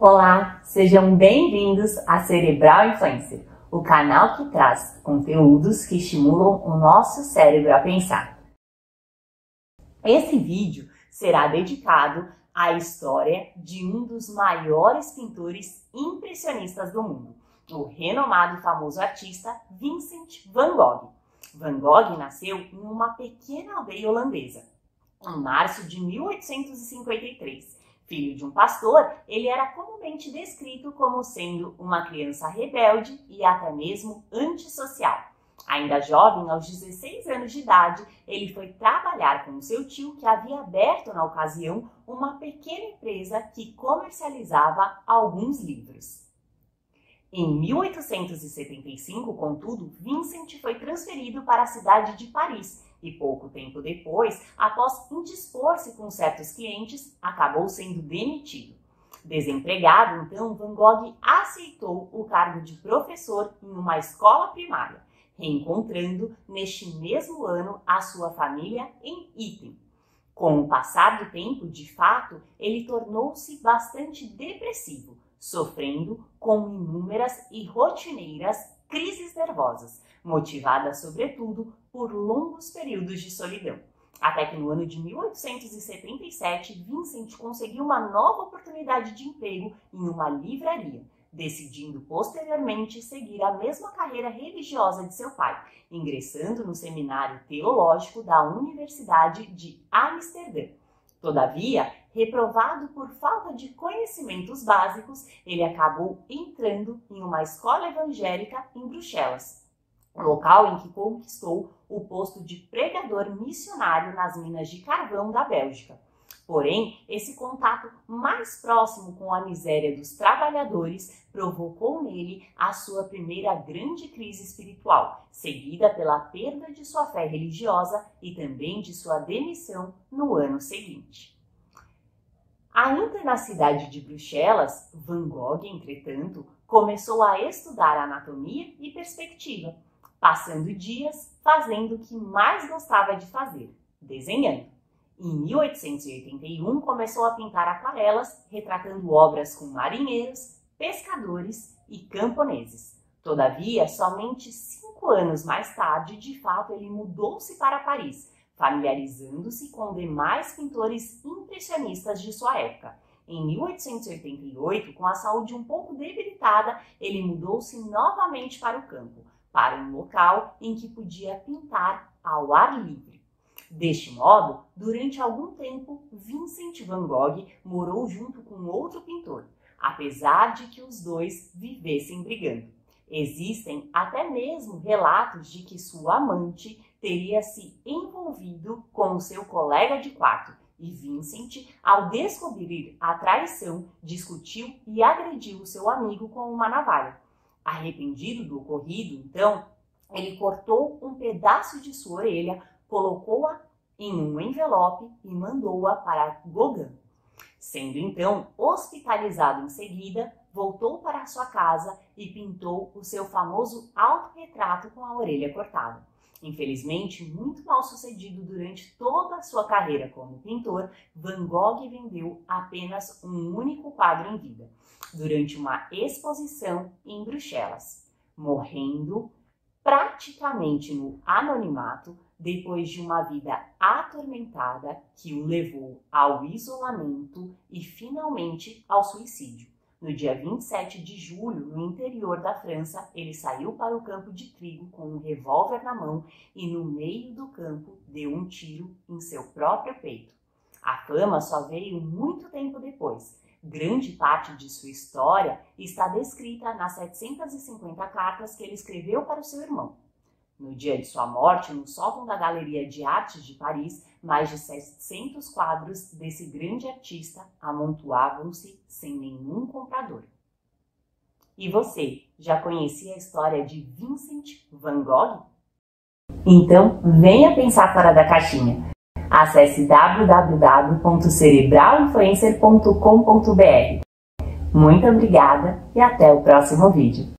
Olá, sejam bem-vindos à Cerebral Influencer, o canal que traz conteúdos que estimulam o nosso cérebro a pensar. Esse vídeo será dedicado à história de um dos maiores pintores impressionistas do mundo, o renomado e famoso artista Vincent van Gogh. Van Gogh nasceu em uma pequena aldeia holandesa, em março de 1853. Filho de um pastor, ele era comumente descrito como sendo uma criança rebelde e até mesmo antissocial. Ainda jovem, aos 16 anos de idade, ele foi trabalhar com seu tio, que havia aberto na ocasião uma pequena empresa que comercializava alguns livros. Em 1875, contudo, Vincent foi transferido para a cidade de Paris, e pouco tempo depois, após indispor-se com certos clientes, acabou sendo demitido. Desempregado, então, Van Gogh aceitou o cargo de professor em uma escola primária, reencontrando, neste mesmo ano, a sua família em Item. Com o passar do tempo, de fato, ele tornou-se bastante depressivo, sofrendo com inúmeras e rotineiras crises nervosas, motivada sobretudo por longos períodos de solidão. Até que no ano de 1877, Vincent conseguiu uma nova oportunidade de emprego em uma livraria, decidindo posteriormente seguir a mesma carreira religiosa de seu pai, ingressando no seminário teológico da Universidade de Amsterdã. Todavia, reprovado por falta de conhecimentos básicos, ele acabou entrando em uma escola evangélica em Bruxelas, local em que conquistou o posto de pregador missionário nas minas de carvão da Bélgica. Porém, esse contato mais próximo com a miséria dos trabalhadores provocou nele a sua primeira grande crise espiritual, seguida pela perda de sua fé religiosa e também de sua demissão no ano seguinte. Ainda na cidade de Bruxelas, Van Gogh, entretanto, começou a estudar anatomia e perspectiva, passando dias fazendo o que mais gostava de fazer, desenhando. Em 1881, começou a pintar aquarelas, retratando obras com marinheiros, pescadores e camponeses. Todavia, somente 5 anos mais tarde, de fato, ele mudou-se para Paris, familiarizando-se com demais pintores impressionistas de sua época. Em 1888, com a saúde um pouco debilitada, ele mudou-se novamente para o campo, para um local em que podia pintar ao ar livre. Deste modo, durante algum tempo, Vincent van Gogh morou junto com outro pintor, apesar de que os dois vivessem brigando. Existem até mesmo relatos de que sua amante teria se envolvido com seu colega de quarto, e Vincent, ao descobrir a traição, discutiu e agrediu seu amigo com uma navalha. Arrependido do ocorrido, então, ele cortou um pedaço de sua orelha, colocou-a em um envelope e mandou-a para Gauguin. Sendo então hospitalizado em seguida, voltou para sua casa e pintou o seu famoso autorretrato com a orelha cortada. Infelizmente, muito mal sucedido durante toda a sua carreira como pintor, Van Gogh vendeu apenas um único quadro em vida, durante uma exposição em Bruxelas, morrendo praticamente no anonimato depois de uma vida atormentada que o levou ao isolamento e finalmente ao suicídio. No dia 27 de julho, no interior da França, ele saiu para o campo de trigo com um revólver na mão e no meio do campo deu um tiro em seu próprio peito. A fama só veio muito tempo depois. Grande parte de sua história está descrita nas 750 cartas que ele escreveu para o seu irmão. No dia de sua morte, no sótão da Galeria de Artes de Paris, mais de 700 quadros desse grande artista amontoavam-se sem nenhum comprador. E você, já conhecia a história de Vincent van Gogh? Então, venha pensar fora da caixinha. Acesse www.cerebralinfluencer.com.br. Muito obrigada e até o próximo vídeo.